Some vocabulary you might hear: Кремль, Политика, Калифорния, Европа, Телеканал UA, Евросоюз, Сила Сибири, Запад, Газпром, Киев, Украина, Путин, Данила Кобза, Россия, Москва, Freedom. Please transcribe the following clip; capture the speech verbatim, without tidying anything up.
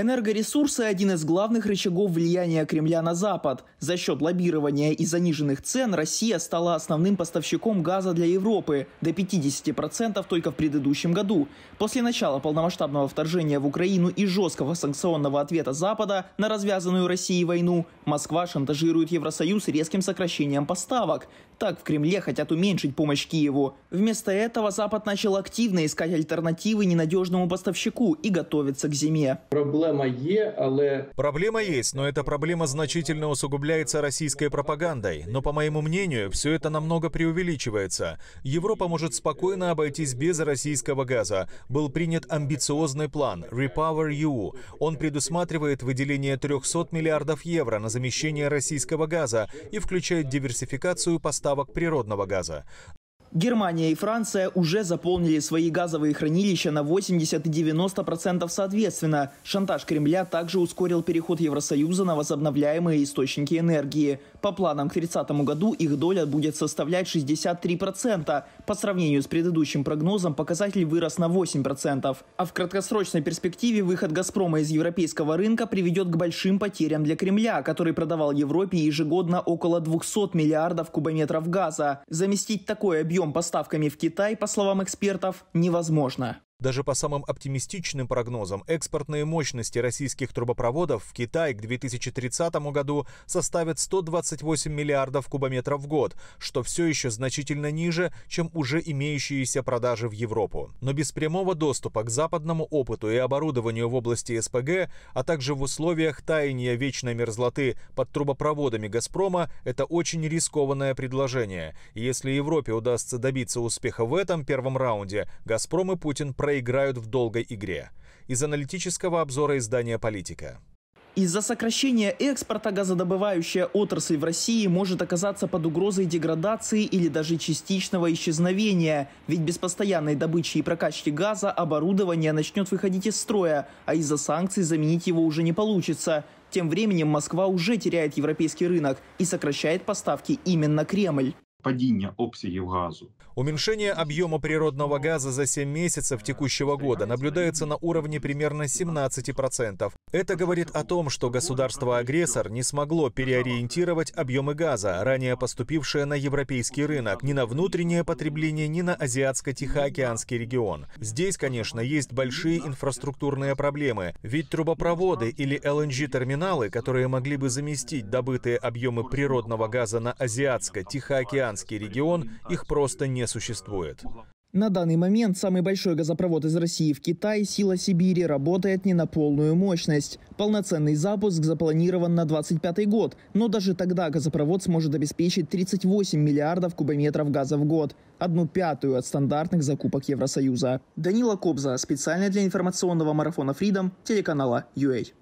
Энергоресурсы – один из главных рычагов влияния Кремля на Запад. За счет лоббирования и заниженных цен Россия стала основным поставщиком газа для Европы – до пятидесяти процентов только в предыдущем году. После начала полномасштабного вторжения в Украину и жесткого санкционного ответа Запада на развязанную Россией войну, Москва шантажирует Евросоюз резким сокращением поставок. Так в Кремле хотят уменьшить помощь Киеву. Вместо этого Запад начал активно искать альтернативы ненадежному поставщику и готовиться к зиме. Проблема есть, но эта проблема значительно усугубляется российской пропагандой. Но, по моему мнению, все это намного преувеличивается. Европа может спокойно обойтись без российского газа. Был принят амбициозный план Repower и ю. Он предусматривает выделение трёхсот миллиардов евро на замещение российского газа и включает диверсификацию поставок природного газа. Германия и Франция уже заполнили свои газовые хранилища на восемьдесят и девяносто процентов соответственно. Шантаж Кремля также ускорил переход Евросоюза на возобновляемые источники энергии. По планам к тридцатому году их доля будет составлять шестьдесят три процента. По сравнению с предыдущим прогнозом показатель вырос на восемь процентов. А в краткосрочной перспективе выход «Газпрома» из европейского рынка приведет к большим потерям для Кремля, который продавал Европе ежегодно около двухсот миллиардов кубометров газа. Заместить такой объем поставками в Китай, по словам экспертов, невозможно. Даже по самым оптимистичным прогнозам, экспортные мощности российских трубопроводов в Китай к две тысячи тридцатому году составят сто двадцать восемь миллиардов кубометров в год, что все еще значительно ниже, чем уже имеющиеся продажи в Европу. Но без прямого доступа к западному опыту и оборудованию в области эс пэ гэ, а также в условиях таяния вечной мерзлоты под трубопроводами «Газпрома» это очень рискованное предложение. И если Европе удастся добиться успеха в этом первом раунде, «Газпром» и Путин проиграют. проиграют в долгой игре. Из аналитического обзора издания «Политика». Из-за сокращения экспорта газодобывающая отрасль в России может оказаться под угрозой деградации или даже частичного исчезновения. Ведь без постоянной добычи и прокачки газа оборудование начнет выходить из строя, а из-за санкций заменить его уже не получится. Тем временем Москва уже теряет европейский рынок и сокращает поставки именно Кремль. Падение обсягов газу. Уменьшение объема природного газа за семь месяцев текущего года наблюдается на уровне примерно семнадцати процентов. Это говорит о том, что государство-агрессор не смогло переориентировать объемы газа, ранее поступившие на европейский рынок, ни на внутреннее потребление, ни на азиатско-тихоокеанский регион. Здесь, конечно, есть большие инфраструктурные проблемы, ведь трубопроводы или эл эн джи терминалы, которые могли бы заместить добытые объемы природного газа на азиатско-тихоокеанский регион, их просто не существует. На данный момент самый большой газопровод из России в Китай, «Сила Сибири», работает не на полную мощность. Полноценный запуск запланирован на двадцать пятый год, но даже тогда газопровод сможет обеспечить тридцать восемь миллиардов кубометров газа в год, одну пятую от стандартных закупок Евросоюза. Данила Кобза, специально для информационного марафона Freedom, телеканала ю эй.